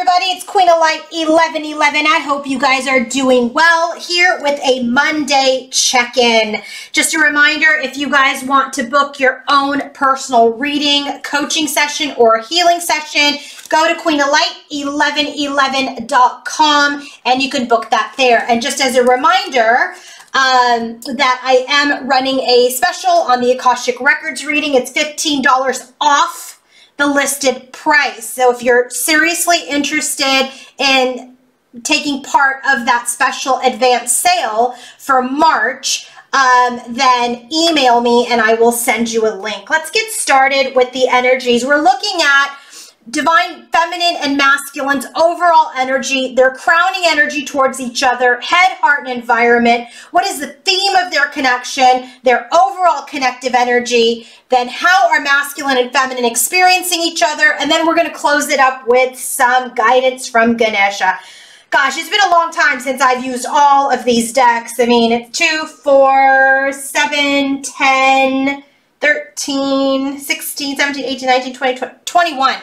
everybody, it's Queen of Light 1111. I hope you guys are doing well here with a Monday check-in. Just a reminder, if you guys want to book your own personal reading, coaching session, or healing session, go to queenoflight1111.com and you can book that there. And just as a reminder, that I am running a special on the Akashic Records reading. It's $15 off the listed price. So if you're seriously interested in taking part of that special advanced sale for March, then email me and I will send you a link. Let's get started with the energies. We're looking at Divine Feminine and Masculine's overall energy, their crowning energy towards each other, head, heart, and environment. What is the theme of their connection, their overall connective energy? Then how are Masculine and Feminine experiencing each other? And then we're going to close it up with some guidance from Ganesha. Gosh, it's been a long time since I've used all of these decks. I mean, it's 2, 4, 7, 10, 13, 16, 17, 18, 19, 20, 21.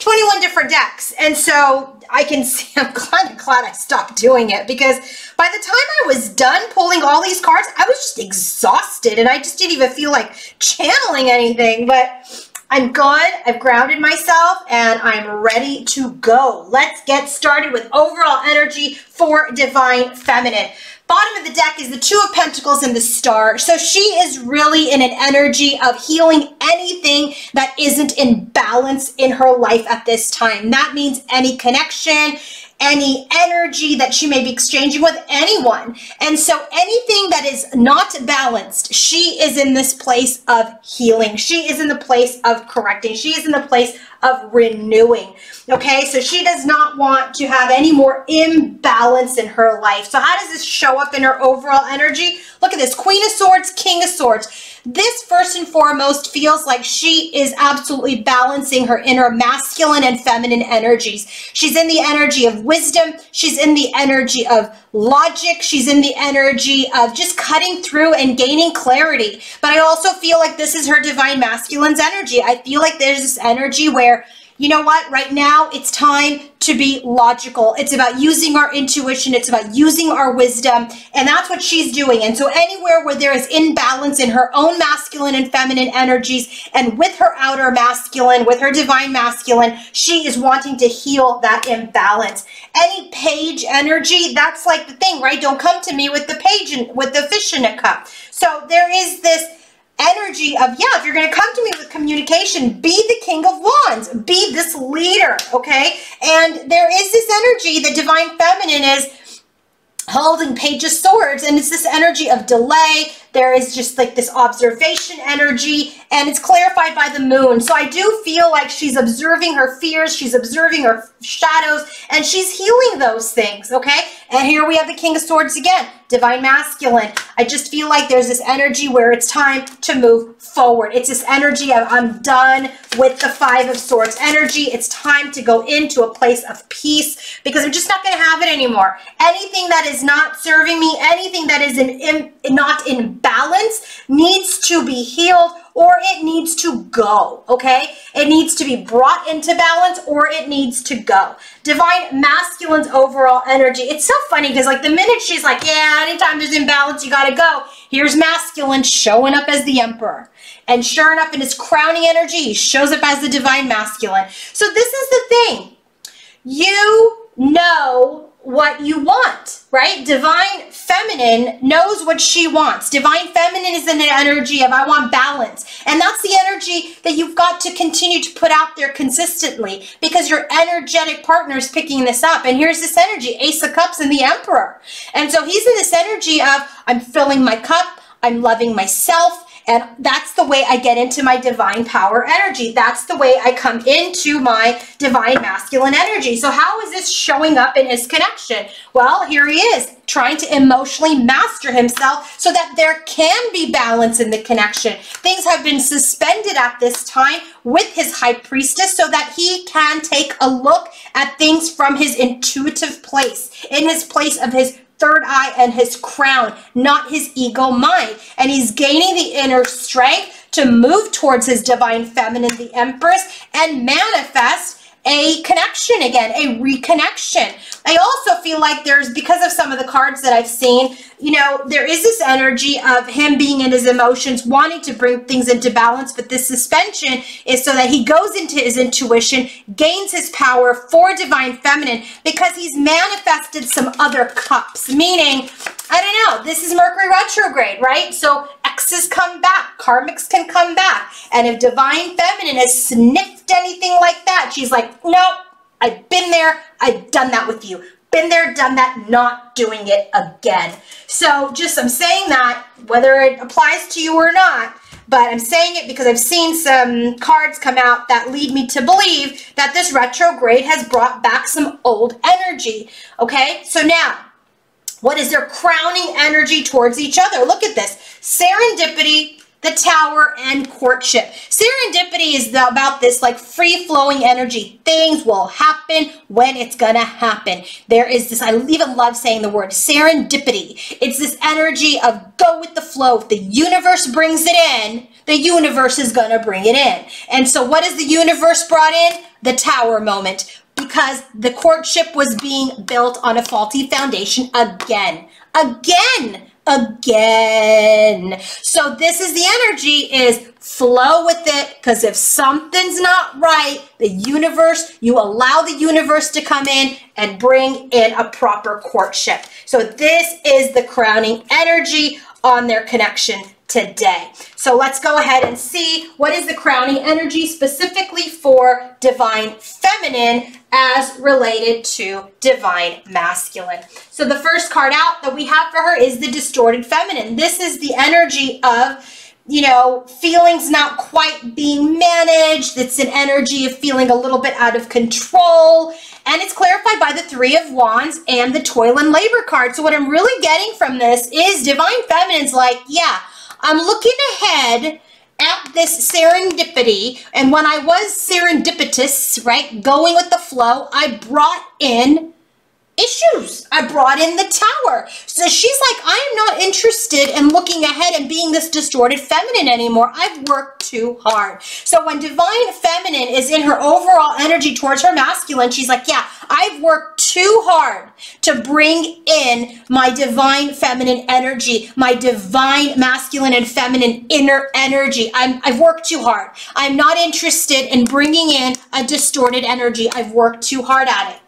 21 different decks, and so I can see, I'm kind of glad I stopped doing it, because by the time I was done pulling all these cards, I was just exhausted and I just didn't even feel like channeling anything. But I'm good, I've grounded myself, and I'm ready to go. Let's get started with overall energy for Divine Feminine. Bottom of the deck is the Two of Pentacles and the Star. So she is really in an energy of healing anything that isn't in balance in her life at this time. That means any connection, any energy that she may be exchanging with anyone. And so anything that is not balanced, she is in this place of healing. She is in the place of correcting. She is in the place of renewing. Okay, so she does not want to have any more imbalance in her life. So how does this show up in her overall energy? Look at this, Queen of Swords, King of Swords. This first and foremost feels like she is absolutely balancing her inner masculine and feminine energies. She's in the energy of wisdom. She's in the energy of logic. She's in the energy of just cutting through and gaining clarity. But I also feel like this is her divine masculine's energy. I feel like there's this energy where, you know what, right now it's time to be logical. It's about using our intuition. It's about using our wisdom. And that's what she's doing. And so anywhere where there is imbalance in her own masculine and feminine energies, and with her outer masculine, with her divine masculine, she is wanting to heal that imbalance. Any page energy, that's like the thing, right? Don't come to me with the page and with the fish in a cup. So there is this energy of, yeah, if you're going to come to me with communication, be the King of Wands, be this leader, okay? And there is this energy, the Divine Feminine is holding Page of Swords, and it's this energy of delay. There is just like this observation energy, and it's clarified by the moon. So I do feel like she's observing her fears, she's observing her shadows, and she's healing those things, okay? And here we have the King of Swords again, divine masculine. I just feel like there's this energy where it's time to move forward. It's this energy of I'm done with the Five of Swords energy. It's time to go into a place of peace, because I'm just not going to have it anymore. Anything that is not serving me, anything that is not in balance needs to be healed, or it needs to go, okay? It needs to be brought into balance, or it needs to go. Divine Masculine's overall energy. It's so funny, because like the minute she's like, yeah, anytime there's imbalance, you gotta go. Here's Masculine showing up as the Emperor. And sure enough, in his crowning energy, he shows up as the Divine Masculine. So this is the thing. You know what you want, right? Divine Feminine knows what she wants. Divine Feminine is in an energy of I want balance. And that's the energy that you've got to continue to put out there consistently, because your energetic partner is picking this up. And here's this energy, Ace of Cups and the Emperor. And so he's in this energy of I'm filling my cup, I'm loving myself, and that's the way I get into my divine power energy. That's the way I come into my divine masculine energy. So how is this showing up in his connection? Well, here he is trying to emotionally master himself so that there can be balance in the connection. Things have been suspended at this time with his High Priestess so that he can take a look at things from his intuitive place, in his place of his third eye and his crown, not his ego mind. And he's gaining the inner strength to move towards his divine feminine, the Empress, and manifest a connection again, a reconnection. I also feel like there's, because of some of the cards that I've seen, you know, there is this energy of him being in his emotions, wanting to bring things into balance, but this suspension is so that he goes into his intuition, gains his power for Divine Feminine, because he's manifested some other cups, meaning, I don't know, this is Mercury retrograde, right? So exes come back, karmics can come back, and if Divine Feminine has sniffed anything like that, she's like, nope, I've been there, I've done that with you. Been there, done that, not doing it again. So just, I'm saying that, whether it applies to you or not, but I'm saying it because I've seen some cards come out that lead me to believe that this retrograde has brought back some old energy, okay? So now, what is their crowning energy towards each other? Look at this. Serendipity, the Tower, and courtship. Serendipity is about this like free-flowing energy. Things will happen when it's gonna happen. There is this, I even love saying the word serendipity. It's this energy of go with the flow. If the universe brings it in, the universe is gonna bring it in. And so what has the universe brought in? The Tower moment, because the courtship was being built on a faulty foundation again. Again. So this is the energy, is flow with it, because if something's not right, the universe, you allow the universe to come in and bring in a proper courtship. So this is the crowning energy on their connection today. So let's go ahead and see what is the crowning energy specifically for Divine Feminine as related to Divine Masculine. So the first card out that we have for her is the Distorted Feminine. This is the energy of, you know, feelings not quite being managed. It's an energy of feeling a little bit out of control. And it's clarified by the Three of Wands and the Toil and Labor card. So what I'm really getting from this is Divine Feminine's like, yeah, I'm looking ahead at this serendipity, and when I was serendipitous, right, going with the flow, I brought in issues. I brought in the Tower. So she's like, I am not interested in looking ahead and being this distorted feminine anymore. I've worked too hard. So when Divine Feminine is in her overall energy towards her masculine, she's like, yeah, I've worked too hard to bring in my Divine Feminine energy, my Divine Masculine and Feminine inner energy. I've worked too hard. I'm not interested in bringing in a distorted energy. I've worked too hard at it.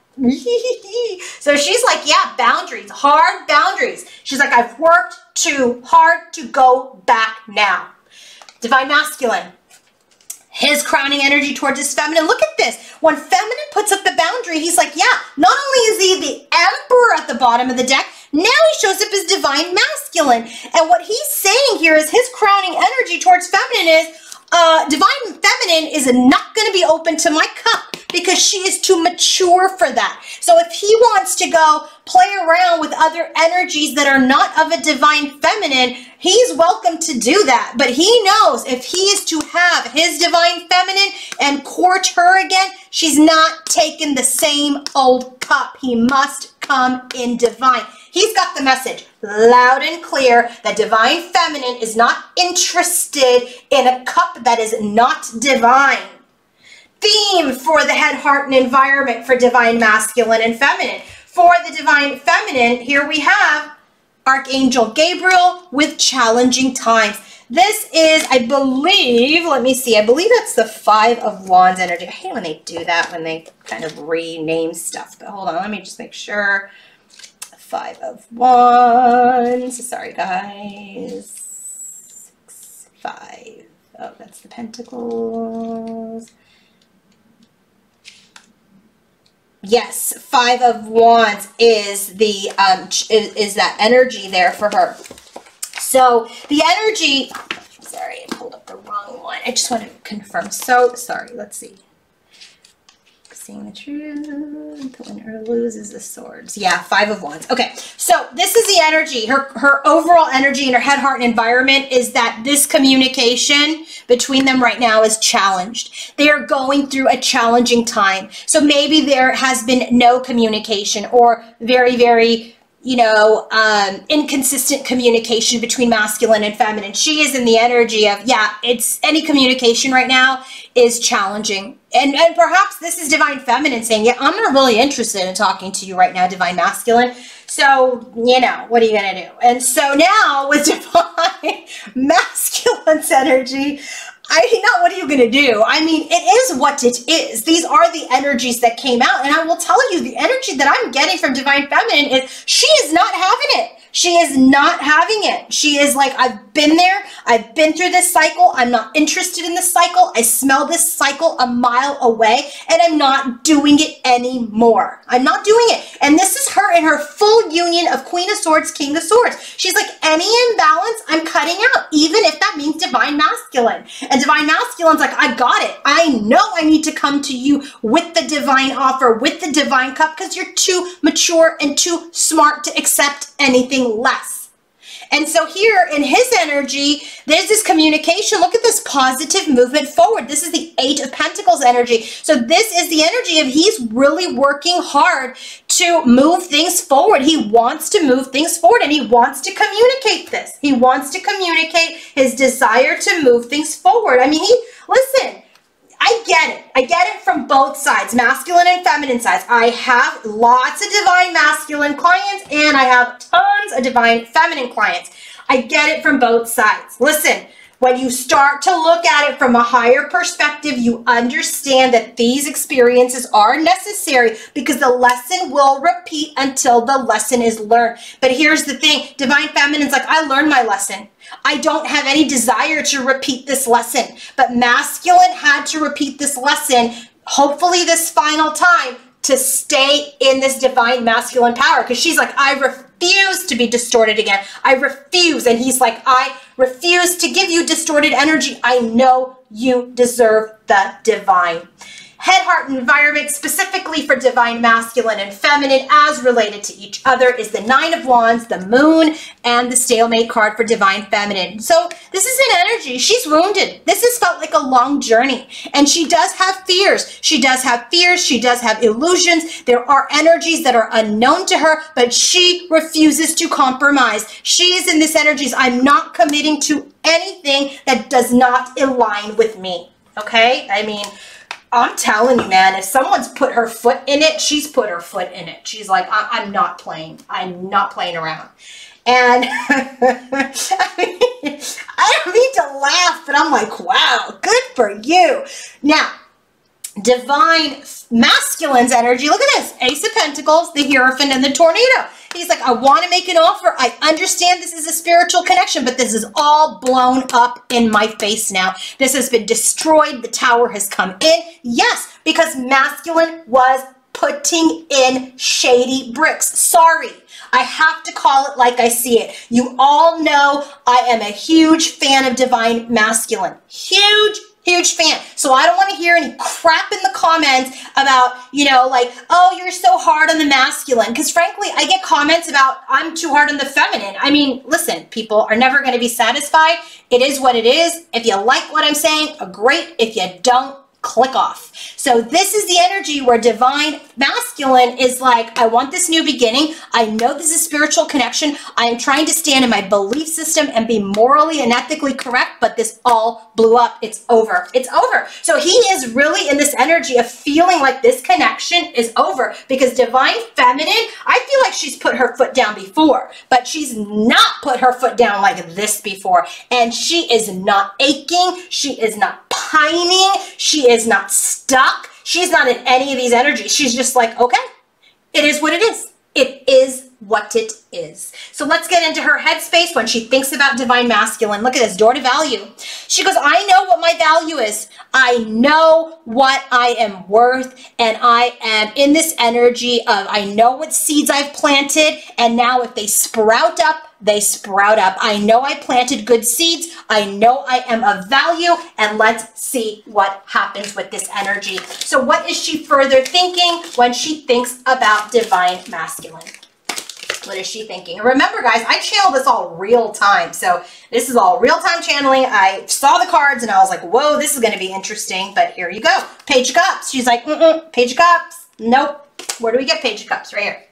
So she's like, yeah, boundaries, hard boundaries. She's like, I've worked too hard to go back now. Divine Masculine, his crowning energy towards his feminine. Look at this. When feminine puts up the boundary, he's like, yeah, not only is he the Emperor at the bottom of the deck, now he shows up as Divine Masculine. And what he's saying here is his crowning energy towards feminine is, Divine Feminine is not going to be open to my cup because she is too mature for that. So if he wants to go play around with other energies that are not of a Divine Feminine, he's welcome to do that. But he knows if he is to have his Divine Feminine and court her again, she's not taking the same old cup. He must come in divine. He's got the message loud and clear that Divine Feminine is not interested in a cup that is not divine. Theme for the head, heart, and environment for Divine Masculine and Feminine. For the Divine Feminine, here we have Archangel Gabriel with challenging times. This is, I believe, let me see, I believe that's the Five of Wands energy. I hate when they do that, when they kind of rename stuff, but hold on, let me just make sure. Five of Wands, sorry guys, six, five, oh, that's the Pentacles. Yes, Five of Wands is the, is that energy there for her. So the energy, sorry, I pulled up the wrong one. I just want to confirm. So sorry, let's see. Seeing the truth, the winner loses the swords. Yeah, Five of Wands. Okay, so this is the energy. Her overall energy in her head, heart, and environment is that this communication between them right now is challenged. They are going through a challenging time. So maybe there has been no communication or very, very you know, inconsistent communication between masculine and feminine. She is in the energy of, yeah, it's any communication right now is challenging. And perhaps this is divine feminine saying, yeah, I'm not really interested in talking to you right now, divine masculine. So, you know, what are you going to do? And so now with divine masculine's energy, not what are you going to do? I mean, it is what it is. These are the energies that came out. And I will tell you, the energy that I'm getting from divine feminine is she is not having it. She is not having it. She is like, I've been there. I've been through this cycle. I'm not interested in this cycle. I smell this cycle a mile away, and I'm not doing it anymore. I'm not doing it. And this is her in her full union of Queen of Swords, King of Swords. She's like, any imbalance, I'm cutting out, even if that means divine masculine. And divine masculine's like, I got it. I know I need to come to you with the divine offer, with the divine cup, because you're too mature and too smart to accept anything less. And so here in his energy, there's this communication. Look at this positive movement forward. This is the Eight of Pentacles energy. So this is the energy of he's really working hard to move things forward. He wants to move things forward, and he wants to communicate this. He wants to communicate his desire to move things forward. I mean, listen, I get it. I get it from both sides, masculine and feminine sides. I have lots of divine masculine clients, and I have tons of divine feminine clients. I get it from both sides. Listen, when you start to look at it from a higher perspective, you understand that these experiences are necessary because the lesson will repeat until the lesson is learned. But here's the thing. Divine Feminine's like, I learned my lesson. I don't have any desire to repeat this lesson. But Masculine had to repeat this lesson, hopefully this final time, to stay in this divine masculine power. Because she's like, I refuse to be distorted again. I refuse. And he's like, I refuse to give you distorted energy. I know you deserve the divine. Head, heart, and environment specifically for divine masculine and feminine as related to each other is the Nine of Wands, the Moon, and the Stalemate card for divine feminine. So this is an energy. She's wounded. This has felt like a long journey, and she does have fears. She does have fears. She does have illusions. There are energies that are unknown to her, but she refuses to compromise. She is in this energy. I'm not committing to anything that does not align with me. Okay? I mean, I'm telling you, man, if someone's put her foot in it, she's put her foot in it. She's like, I'm not playing. I'm not playing around. And I mean, I don't mean to laugh, but I'm like, wow, good for you. Now, divine masculine's energy. Look at this. Ace of Pentacles, the Hierophant, and the Tornado. He's like, I want to make an offer. I understand this is a spiritual connection, but this is all blown up in my face now. This has been destroyed. The tower has come in. Yes, because masculine was putting in shady bricks. Sorry. I have to call it like I see it. You all know I am a huge fan of divine masculine. Huge fan. So I don't want to hear any crap in the comments about, you know, like, oh, you're so hard on the masculine. Because frankly, I get comments about I'm too hard on the feminine. I mean, listen, people are never going to be satisfied. It is what it is. If you like what I'm saying, great. If you don't, click off. So this is the energy where divine masculine is like, I want this new beginning. I know this is spiritual connection. I am trying to stand in my belief system and be morally and ethically correct, but this all blew up. It's over. It's over. So he is really in this energy of feeling like this connection is over because divine feminine, I feel like she's put her foot down before, but she's not put her foot down like this before. And she is not aching. She is not pining. She is not stuck. She's not in any of these energies. She's just like, okay, it is what it is. It is what it is. So let's get into her headspace when she thinks about divine masculine. Look at this, door to value. She goes, I know what my value is. I know what I am worth. And I am in this energy of, I know what seeds I've planted. And now if they sprout up, they sprout up. I know I planted good seeds. I know I am of value, and let's see what happens with this energy. So what is she further thinking when she thinks about divine masculine? What is she thinking? And remember, guys, I channel this all real time. So this is all real time channeling. I saw the cards and I was like, whoa, this is going to be interesting. But here you go. Page of Cups. She's like, Page of Cups. Nope. Where do we get Page of Cups? Right here.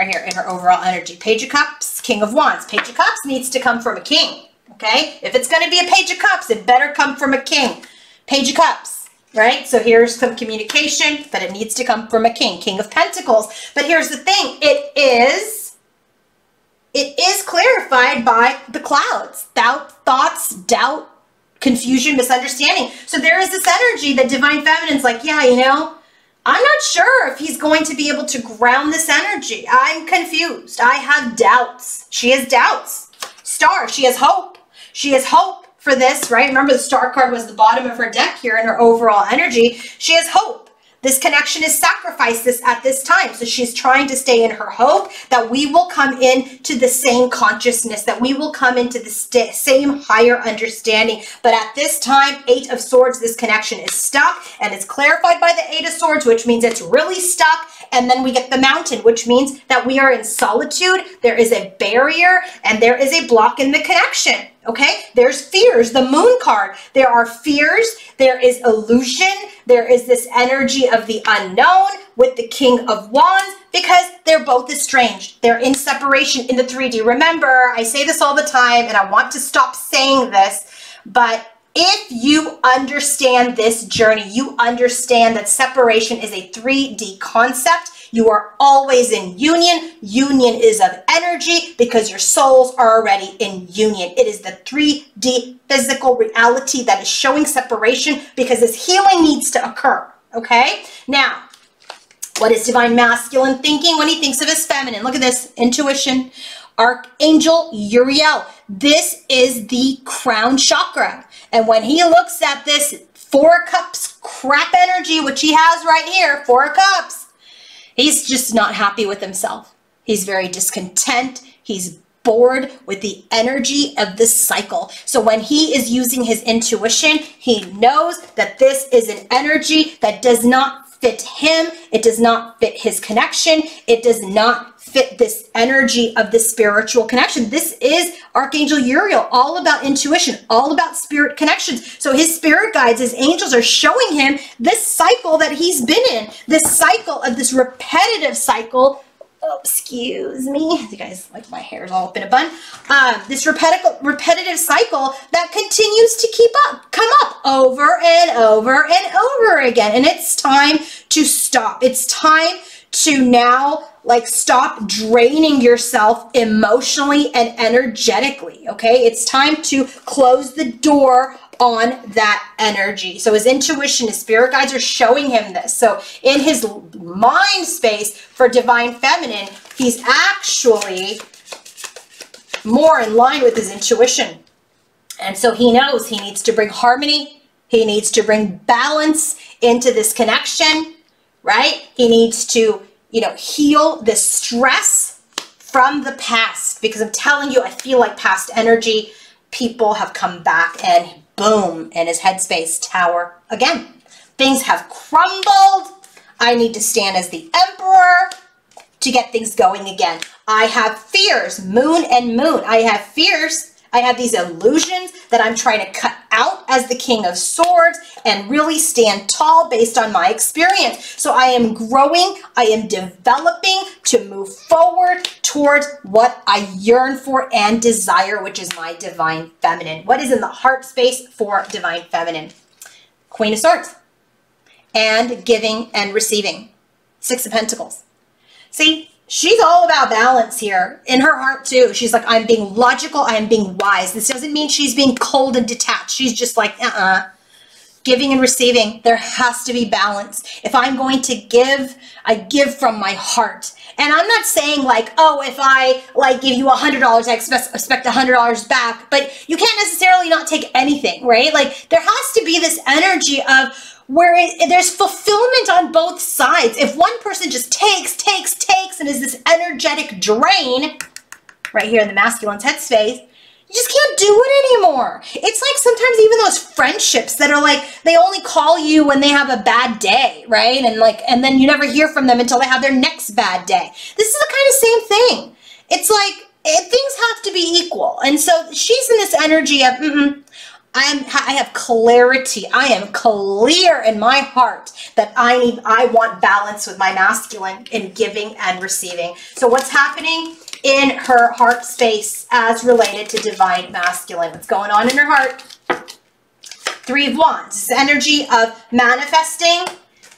right here in her overall energy. Page of Cups, King of Wands. Page of Cups needs to come from a king, okay? If it's going to be a Page of Cups, it better come from a king. Page of Cups, right? So here's some communication, but it needs to come from a king. King of Pentacles. But here's the thing. It is clarified by the clouds. Thoughts, doubt, confusion, misunderstanding. So there is this energy that Divine Feminine's like, yeah, you know, I'm not sure if he's going to be able to ground this energy. I'm confused. I have doubts. She has doubts. Star, she has hope. She has hope for this, right? Remember, the Star card was the bottom of her deck here in her overall energy. She has hope. This connection is sacrificed at this time. So she's trying to stay in her hope that we will come into the same consciousness, that we will come into the same higher understanding. But at this time, Eight of Swords, this connection is stuck, and it's clarified by the Eight of Swords, which means it's really stuck. And then we get the Mountain, which means that we are in solitude. There is a barrier and there is a block in the connection. Okay, there's fears, the Moon card. There are fears, there is illusion, there is this energy of the unknown with the King of Wands, because they're both estranged. They're in separation in the 3D. Remember, I say this all the time, and I want to stop saying this, but if you understand this journey, you understand that separation is a 3D concept. You are always in union. Union is of energy because your souls are already in union. It is the 3D physical reality that is showing separation because this healing needs to occur, okay? Now, what is Divine Masculine thinking when he thinks of his feminine? Look at this, intuition. Archangel Uriel. This is the crown chakra. And when he looks at this Four Cups crap energy, which he has right here, Four Cups, he's just not happy with himself. He's very discontent. He's bored with the energy of this cycle. So when he is using his intuition, he knows that this is an energy that does not fit him. It does not fit his connection. It does not fit this energy of the spiritual connection. This is Archangel Uriel, all about intuition, all about spirit connections. So his spirit guides, his angels, are showing him this cycle that he's been in, this cycle of this repetitive cycle. Oh, excuse me. You guys, like, my hair's all up in a bun. This repetitive cycle that continues to come up over and over and over again. And it's time to stop. It's time to now, like, stop draining yourself emotionally and energetically, okay? It's time to close the door on that energy. So his intuition, his spirit guides are showing him this. So in his mind space for Divine Feminine, he's actually more in line with his intuition. And so he knows he needs to bring harmony. He needs to bring balance into this connection, right? He needs to, you know, heal the stress from the past, because I'm telling you, I feel like past energy people have come back, and boom, and his headspace, Tower again. Things have crumbled. I need to stand as the Emperor to get things going again. I have fears, Moon and Moon. I have fears. I have these illusions that I'm trying to cut out as the King of Swords and really stand tall based on my experience. So I am growing, I am developing to move forward towards what I yearn for and desire, which is my Divine Feminine. What is in the heart space for Divine Feminine? Queen of Swords. And giving and receiving. Six of Pentacles. See? She's all about balance here in her heart too. She's like, I'm being logical. I'm being wise. This doesn't mean she's being cold and detached. She's just like, Giving and receiving. There has to be balance. If I'm going to give, I give from my heart. And I'm not saying like, oh, if I like give you $100, I expect $100 back, but you can't necessarily not take anything, right? Like, there has to be this energy of, there's fulfillment on both sides. If one person just takes, and is this energetic drain, right here in the masculine's headspace, you just can't do it anymore. It's like sometimes even those friendships that are like, they only call you when they have a bad day, right? And like, and then you never hear from them until they have their next bad day. This is the kind of same thing. It's like, things have to be equal. And so she's in this energy of, I have clarity. I am clear in my heart that I want balance with my masculine in giving and receiving. So what's happening in her heart space as related to divine masculine? What's going on in her heart? Three of Wands. This is the energy of manifesting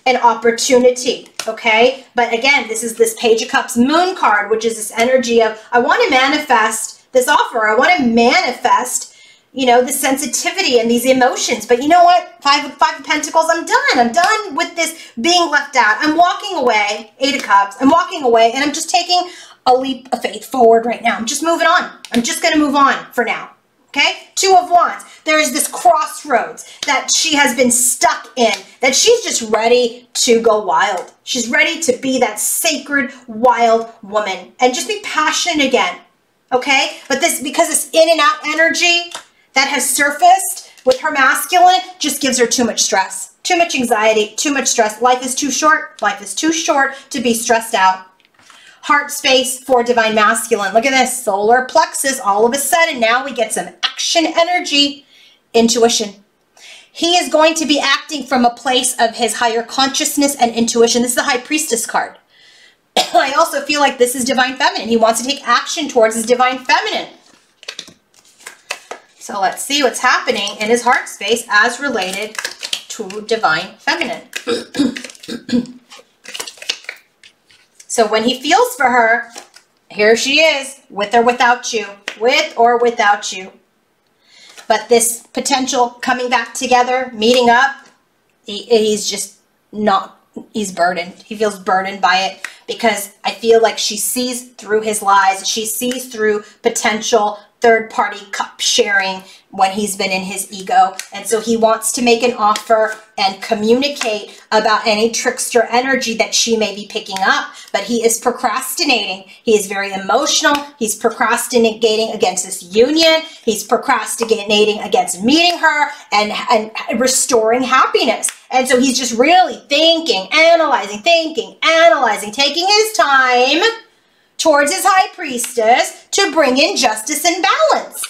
an opportunity, okay? But again, this is this Page of Cups Moon card, which is this energy of, I want to manifest this offer. I want to manifest, you know, the sensitivity and these emotions. But you know what? Five of Pentacles, I'm done. I'm done with this being left out. I'm walking away. Eight of Cups. I'm walking away, and I'm just taking a leap of faith forward right now. I'm just moving on. I'm just going to move on for now. Okay? Two of Wands. There is this crossroads that she has been stuck in, that she's just ready to go wild. She's ready to be that sacred, wild woman and just be passionate again. Okay? But this, because this in and out energy that has surfaced with her masculine just gives her too much stress, too much anxiety, too much stress. Life is too short. Life is too short to be stressed out. Heart space for divine masculine. Look at this solar plexus. All of a sudden now we get some action energy, intuition. He is going to be acting from a place of his higher consciousness and intuition. This is the High Priestess card. I also feel like this is divine feminine. He wants to take action towards his divine feminine. So let's see what's happening in his heart space as related to divine feminine. So when he feels for her, here she is, with or without you, with or without you. But this potential coming back together, meeting up, he's just not, he's burdened. He feels burdened by it because I feel like she sees through his lies. She sees through potential third-party cup sharing when he's been in his ego. And so he wants to make an offer and communicate about any trickster energy that she may be picking up, but he is procrastinating. He is very emotional. He's procrastinating against this union. He's procrastinating against meeting her and restoring happiness. And so he's just really thinking, analyzing, taking his time towards his High Priestess to bring in justice and balance.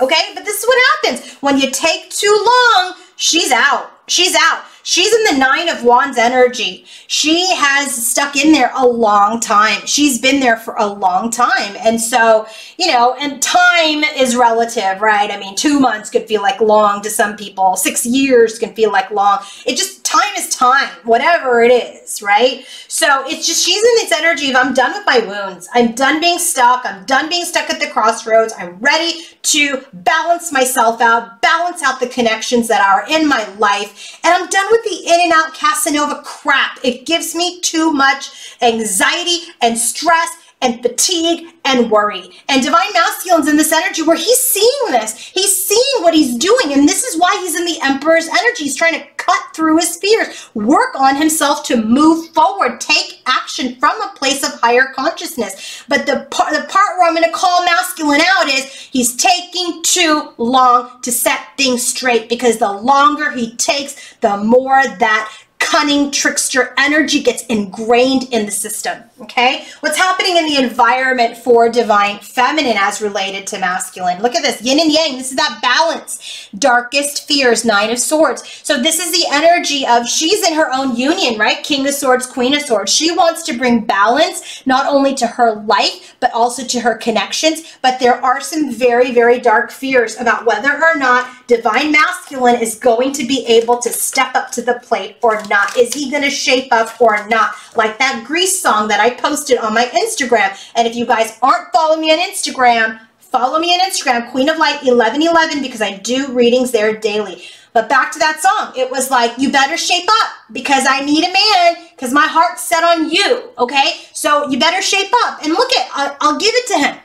Okay, but this is what happens. When you take too long, she's out. She's out. She's in the Nine of Wands energy. She has stuck in there a long time. She's been there for a long time. And so, you know, and time is relative, right? I mean, 2 months could feel like long to some people. 6 years can feel like long. It just, time is time, whatever it is, right? So it's just, she's in this energy of, I'm done with my wounds. I'm done being stuck. I'm done being stuck at the crossroads. I'm ready to balance myself out, balance out the connections that are in my life. And I'm done with the in and out Casanova crap. It gives me too much anxiety and stress and fatigue and worry. And divine masculine's in this energy where he's seeing this. He's seeing what he's doing. And this is why he's in the Emperor's energy. He's trying to cut through his fears, work on himself to move forward, take action from a place of higher consciousness. But the part where I'm going to call masculine out is he's taking too long to set things straight, because the longer he takes, the more that cunning trickster energy gets ingrained in the system. Okay, what's happening in the environment for divine feminine as related to masculine? Look at this yin and yang. This is that balance. Darkest fears, Nine of Swords. So this is the energy of, she's in her own union, right? King of Swords, Queen of Swords. She wants to bring balance not only to her life but also to her connections. But there are some very, very dark fears about whether or not divine masculine is going to be able to step up to the plate or not. Is he going to shape up or not? Like that Grease song that I posted on my Instagram. And if you guys aren't following me on Instagram, follow me on Instagram, Queen of Light 1111, because I do readings there daily. But back to that song, it was like, you better shape up because I need a man, because my heart's set on you. Okay, so you better shape up. And look at, I'll give it to him.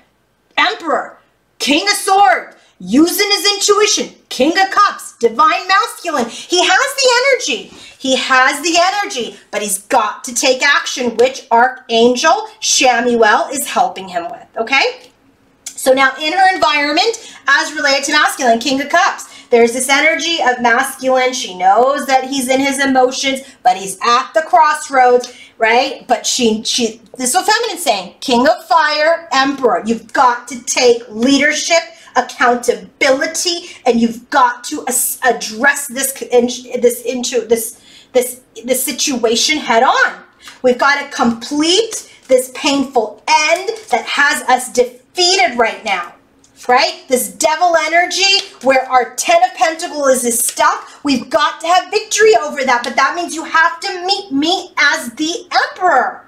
Emperor, King of Swords, using his intuition, King of Cups, divine masculine. He has the energy. He has the energy, but he's got to take action, which Archangel Shamuel is helping him with, okay? So now in her environment, as related to masculine, King of Cups, there's this energy of masculine. She knows that he's in his emotions, but he's at the crossroads, right? But she this is what feminine saying, King of Fire, Emperor. You've got to take leadership accountability, and you've got to address this situation head on. We've got to complete this painful end that has us defeated right now, right? This devil energy where our Ten of Pentacles is stuck. We've got to have victory over that, but that means you have to meet me as the Emperor.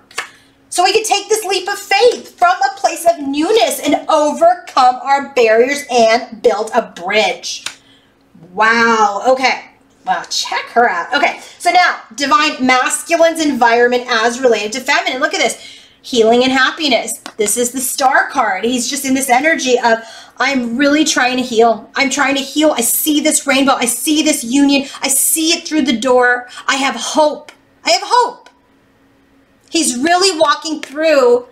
So we can take this leap of faith from a place of newness and overcome our barriers and build a bridge. Wow. Okay. Wow, check her out. Okay, so now, Divine Masculine's environment as related to Feminine. Look at this. Healing and happiness. This is the Star card. He's just in this energy of, I'm really trying to heal. I'm trying to heal. I see this rainbow. I see this union. I see it through the door. I have hope. I have hope. He's really walking through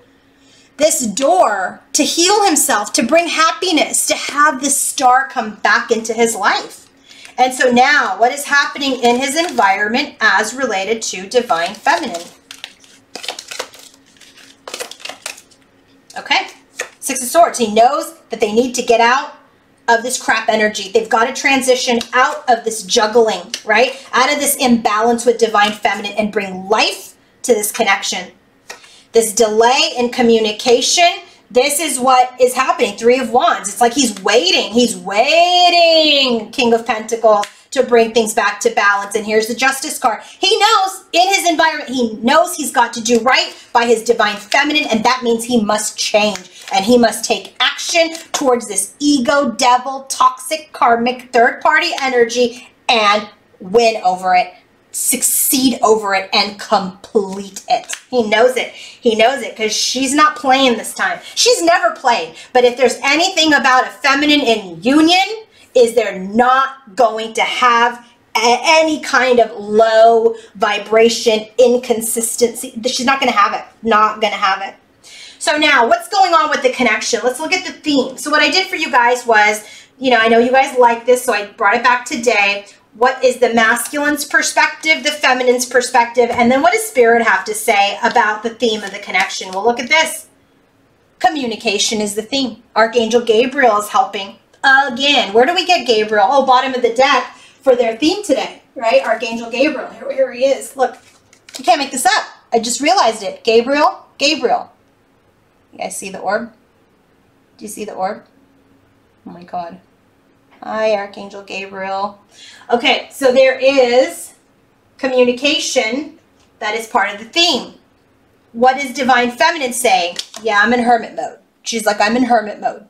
this door to heal himself, to bring happiness, to have this star come back into his life. And so now, what is happening in his environment as related to Divine Feminine? Okay, Six of Swords. He knows that they need to get out of this crap energy. They've got to transition out of this juggling, right? Out of this imbalance with Divine Feminine and bring life to this connection. This delay in communication, this is what is happening. Three of Wands. It's like he's waiting. He's waiting, King of Pentacles, to bring things back to balance. And here's the Justice card. He knows in his environment, he knows he's got to do right by his Divine Feminine, and that means he must change and he must take action towards this ego, devil, toxic, karmic, third-party energy and win over it, succeed over it, and complete it. He knows it. He knows it because she's not playing this time. She's never played. But if there's anything about a Feminine in union, is they're not going to have any kind of low vibration, inconsistency. She's not going to have it. Not going to have it. So now, what's going on with the connection? Let's look at the theme. So what I did for you guys was, you know, I know you guys like this, so I brought it back today. What is the Masculine's perspective, the Feminine's perspective, and then what does Spirit have to say about the theme of the connection? Well, look at this. Communication is the theme. Archangel Gabriel is helping again. Where do we get Gabriel? Oh, bottom of the deck for their theme today, right? Archangel Gabriel. Here he is. Look, you can't make this up. I just realized it. Gabriel, Gabriel. You guys see the orb? Do you see the orb? Oh, my God. Hi, Archangel Gabriel. Okay, so there is communication that is part of the theme. What is Divine Feminine saying? Yeah, I'm in hermit mode. She's like, I'm in hermit mode.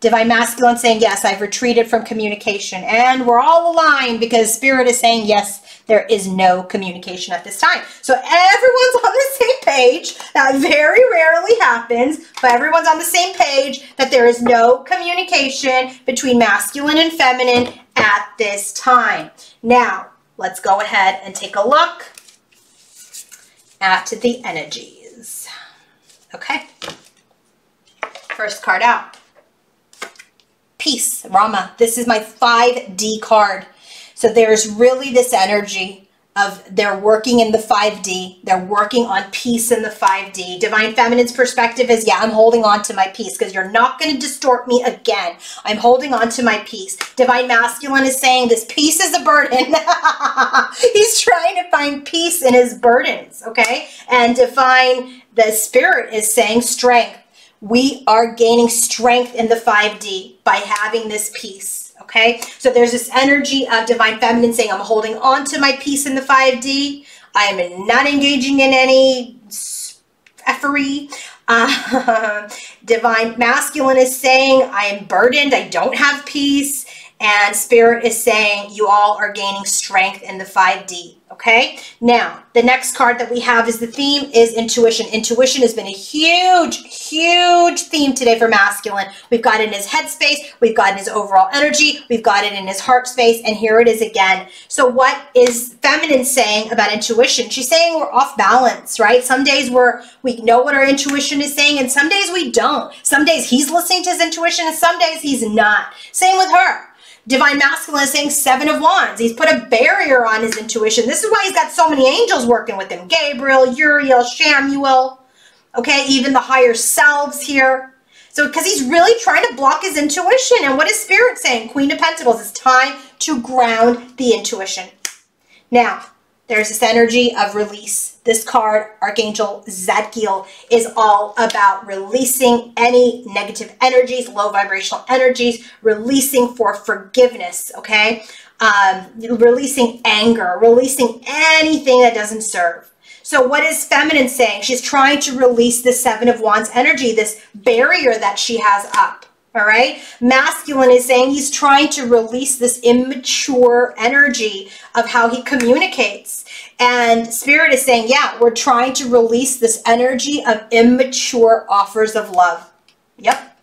Divine Masculine saying, yes, I've retreated from communication. And we're all aligned because Spirit is saying, yes, there is no communication at this time. So everyone's on the same page. That very rarely happens, but everyone's on the same page that there is no communication between Masculine and Feminine at this time. Now, let's go ahead and take a look at the energies. Okay. First card out. Peace, Rama. This is my 5D card. So there's really this energy of they're working in the 5D. They're working on peace in the 5D. Divine Feminine's perspective is, yeah, I'm holding on to my peace because you're not going to distort me again. I'm holding on to my peace. Divine Masculine is saying this peace is a burden. He's trying to find peace in his burdens, okay? And Divine, the Spirit is saying strength. We are gaining strength in the 5D by having this peace, okay? So there's this energy of Divine Feminine saying, I'm holding on to my peace in the 5D. I am not engaging in any effery. Divine Masculine is saying, I am burdened. I don't have peace. And Spirit is saying, you all are gaining strength in the 5D, okay? Now, the next card that we have is the theme is intuition. Intuition has been a huge, huge theme today for Masculine. We've got it in his head space. We've got it in his overall energy. We've got it in his heart space. And here it is again. So what is Feminine saying about intuition? She's saying we're off balance, right? Some days we know what our intuition is saying, and some days we don't. Some days he's listening to his intuition, and some days he's not. Same with her. Divine Masculine is saying Seven of Wands. He's put a barrier on his intuition. This is why he's got so many angels working with him. Gabriel, Uriel, Shamuel, okay, even the higher selves here. So, because he's really trying to block his intuition. And what is Spirit saying? Queen of Pentacles, it's time to ground the intuition. Now, there's this energy of release. This card, Archangel Zadkiel, is all about releasing any negative energies, low vibrational energies, releasing for forgiveness, okay? Releasing anger, releasing anything that doesn't serve. So what is Feminine saying? She's trying to release the Seven of Wands energy, this barrier that she has up. All right. Masculine is saying he's trying to release this immature energy of how he communicates. And Spirit is saying, yeah, we're trying to release this energy of immature offers of love. Yep.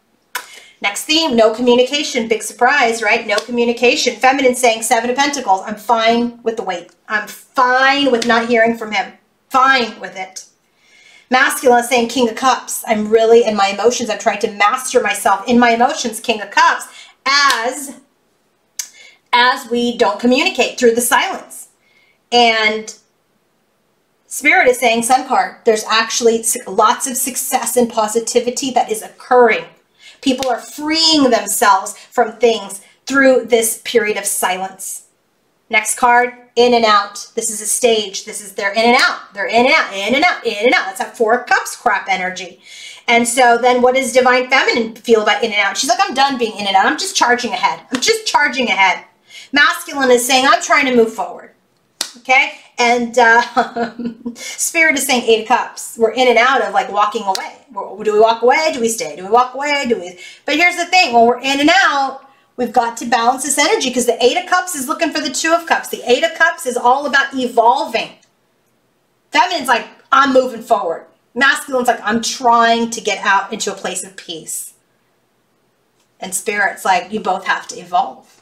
Next theme, no communication. Big surprise, right? No communication. Feminine saying Seven of Pentacles. I'm fine with the wait. I'm fine with not hearing from him. Fine with it. Masculine is saying King of Cups. I'm really in my emotions. I'm trying to master myself in my emotions, King of Cups, as we don't communicate through the silence. And Spirit is saying Sun card. There's actually lots of success and positivity that is occurring. People are freeing themselves from things through this period of silence. Next card, in and out. This is a stage. This is their in and out. They're in and out, in and out, in and out. That's that Four Cups crap energy. And so then what does Divine Feminine feel about in and out? She's like, I'm done being in and out. I'm just charging ahead. I'm just charging ahead. Masculine is saying, I'm trying to move forward. Okay? And Spirit is saying Eight of Cups. We're in and out of like walking away. Do we walk away? Do we stay? Do we walk away? Do we? But here's the thing. When we're in and out, we've got to balance this energy because the Eight of Cups is looking for the Two of Cups. The Eight of Cups is all about evolving. Feminine's like, I'm moving forward. Masculine's like, I'm trying to get out into a place of peace. And Spirit's like, you both have to evolve.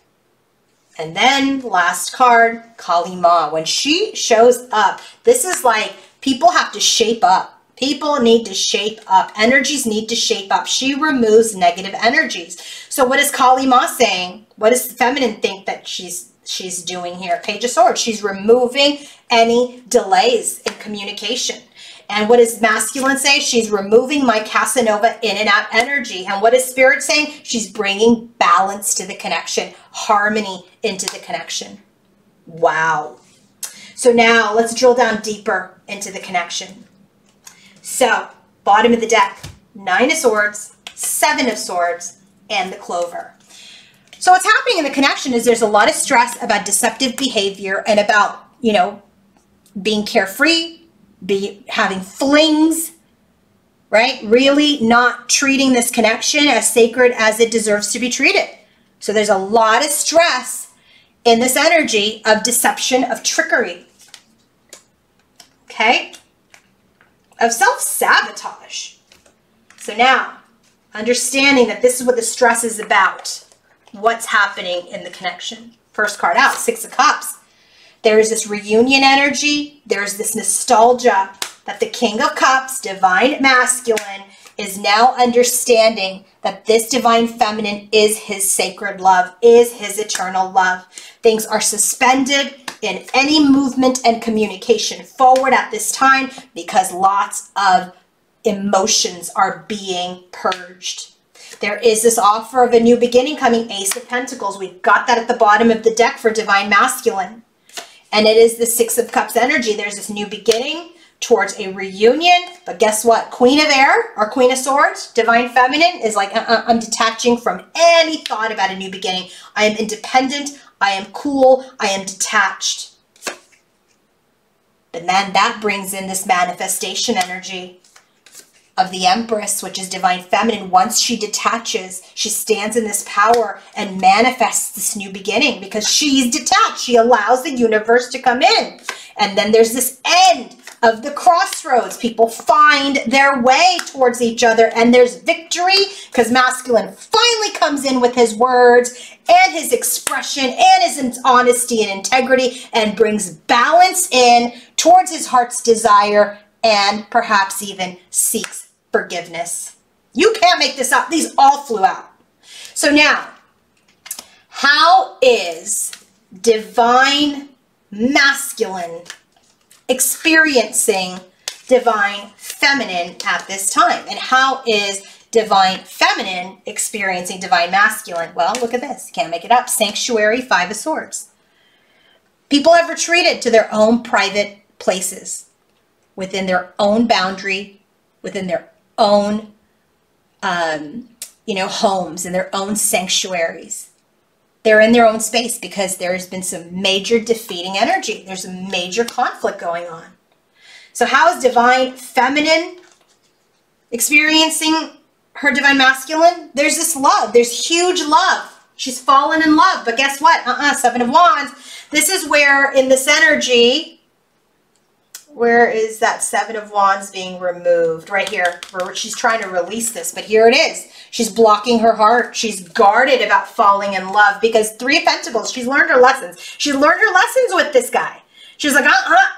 And then last card, Kali Ma. When she shows up, this is like, people have to shape up. People need to shape up. Energies need to shape up. She removes negative energies. So what is Kali Ma saying? What does Feminine think that she's doing here? Page of Swords. She's removing any delays in communication. And what does Masculine say? She's removing my Casanova in and out energy. And what is Spirit saying? She's bringing balance to the connection, harmony into the connection. Wow. So now let's drill down deeper into the connection. So, bottom of the deck, Nine of Swords, Seven of Swords, and the Clover. So what's happening in the connection is there's a lot of stress about deceptive behavior and about, you know, being carefree, having flings, right? Really not treating this connection as sacred as it deserves to be treated. So there's a lot of stress in this energy of deception, of trickery. Okay? Of self-sabotage. So now, understanding that this is what the stress is about, what's happening in the connection. First card out, Six of Cups. There's this reunion energy. There's this nostalgia that the King of Cups, Divine Masculine, is now understanding that this Divine Feminine is his sacred love, is his eternal love. Things are suspended in any movement and communication forward at this time because lots of emotions are being purged. There is this offer of a new beginning coming, Ace of Pentacles. We've got that at the bottom of the deck for Divine Masculine. And it is the Six of Cups energy. There's this new beginning towards a reunion. But guess what? Queen of Air or Queen of Swords, Divine Feminine, is like, I'm detaching from any thought about a new beginning. I am independent. I am cool. I am detached. But then that brings in this manifestation energy of the Empress, which is Divine Feminine. Once she detaches, she stands in this power and manifests this new beginning because she's detached. She allows the universe to come in. And then there's this end of the crossroads. People find their way towards each other and there's victory because Masculine finally comes in with his words and his expression and his honesty and integrity and brings balance in towards his heart's desire and perhaps even seeks forgiveness. You can't make this up. These all flew out. So now, how is Divine Masculine experiencing Divine Feminine at this time? And how is Divine Feminine experiencing Divine Masculine. Well, look at this. Can't make it up. Sanctuary, Five of Swords. People have retreated to their own private places, within their own boundary, within their own, homes and their own sanctuaries. They're in their own space because there's been some major defeating energy. There's a major conflict going on. So how is Divine Feminine experiencing her Divine Masculine? There's this love. There's huge love. She's fallen in love. But guess what? Seven of Wands. This is where in this energy, where is that Seven of Wands being removed? Right here. She's trying to release this, but here it is. She's blocking her heart. She's guarded about falling in love because Three of Pentacles, she's learned her lessons. She learned her lessons with this guy. She's like,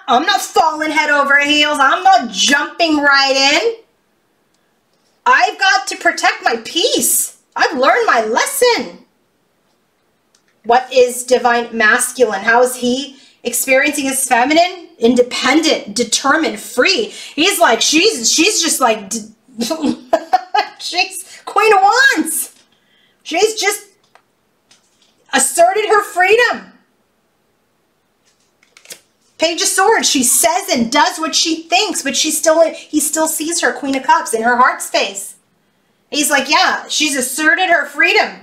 I'm not falling head over heels. I'm not jumping right in. I've got to protect my peace. I've learned my lesson. What is Divine Masculine? How is he experiencing his feminine? Independent, determined, free. He's like, she's just like... She's Queen of Wands. She's just asserted her freedom. Page of Swords. She says and does what she thinks, but he still sees her Queen of Cups in her heart space. He's like, yeah, she's asserted her freedom,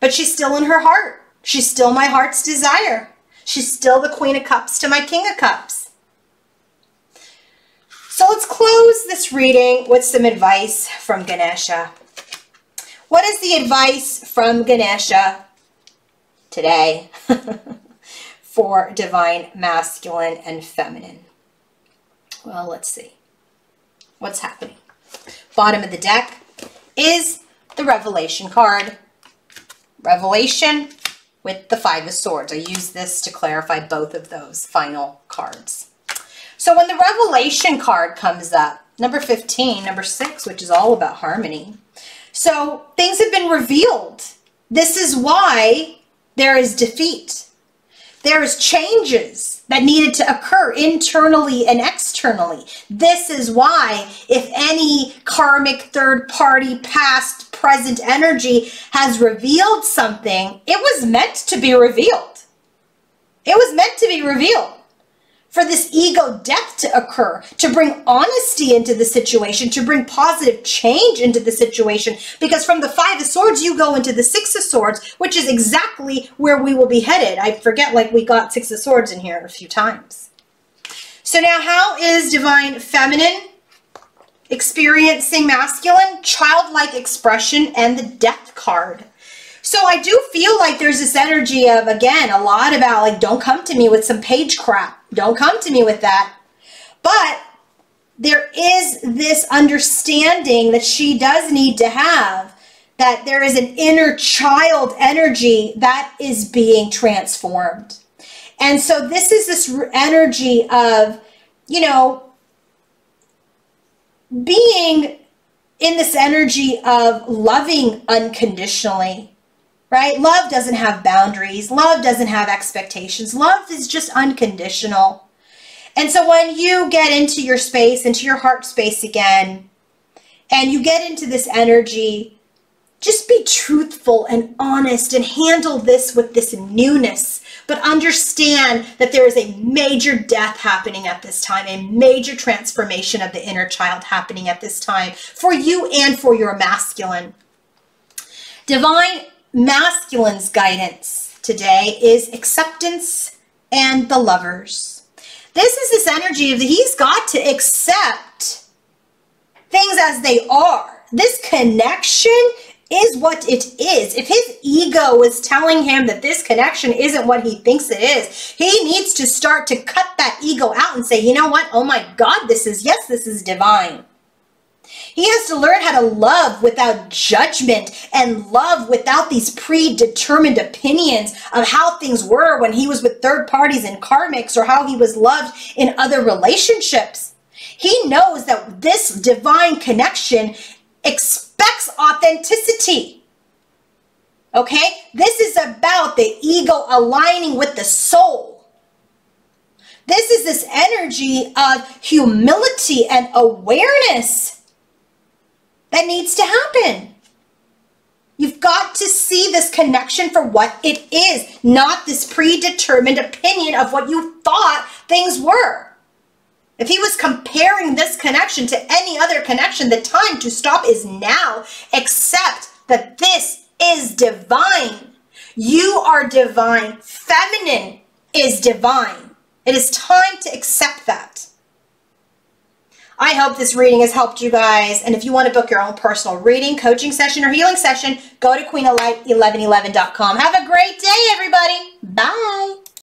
but she's still in her heart. She's still my heart's desire. She's still the Queen of Cups to my King of Cups. So let's close this reading with some advice from Ganesha. What is the advice from Ganesha today for Divine Masculine and Feminine? Well, let's see what's happening. Bottom of the deck is the Revelation card. Revelation with the Five of Swords. I use this to clarify both of those final cards. So when the Revelation card comes up, number 15, number 6, which is all about harmony. So things have been revealed. This is why there is defeat. There is changes that needed to occur internally and externally. This is why if any karmic third party past present energy has revealed something, it was meant to be revealed. It was meant to be revealed. For this ego death to occur, to bring honesty into the situation, to bring positive change into the situation. Because from the Five of Swords, you go into the Six of Swords, which is exactly where we will be headed. I forget, like, we got Six of Swords in here a few times. So now how is Divine Feminine experiencing Masculine? Childlike expression and the Death card. So I do feel like there's this energy of, again, a lot about, like, don't come to me with some page crap. Don't come to me with that. But there is this understanding that she does need to have, that there is an inner child energy that is being transformed. And so this is this energy of, you know, being in this energy of loving unconditionally. Right? Love doesn't have boundaries. Love doesn't have expectations. Love is just unconditional. And so when you get into your space, into your heart space again, and you get into this energy, just be truthful and honest and handle this with this newness. But understand that there is a major death happening at this time, a major transformation of the inner child happening at this time for you and for your masculine. Divine Masculine's guidance today is acceptance and the Lovers. This is this energy of he's got to accept things as they are. This connection is what it is. If his ego is telling him that this connection isn't what he thinks it is, he needs to start to cut that ego out and say, you know what? Oh my God, this is, yes, this is divine. He has to learn how to love without judgment and love without these predetermined opinions of how things were when he was with third parties and karmics, or how he was loved in other relationships. He knows that this divine connection expects authenticity. Okay? This is about the ego aligning with the soul. This is this energy of humility and awareness. that needs to happen. You've got to see this connection for what it is, not this predetermined opinion of what you thought things were. If he was comparing this connection to any other connection, the time to stop is now. Accept that this is divine. You are divine. Feminine is divine. It is time to accept that. I hope this reading has helped you guys. And if you want to book your own personal reading, coaching session, or healing session, go to queenoflight1111.com. Have a great day, everybody. Bye.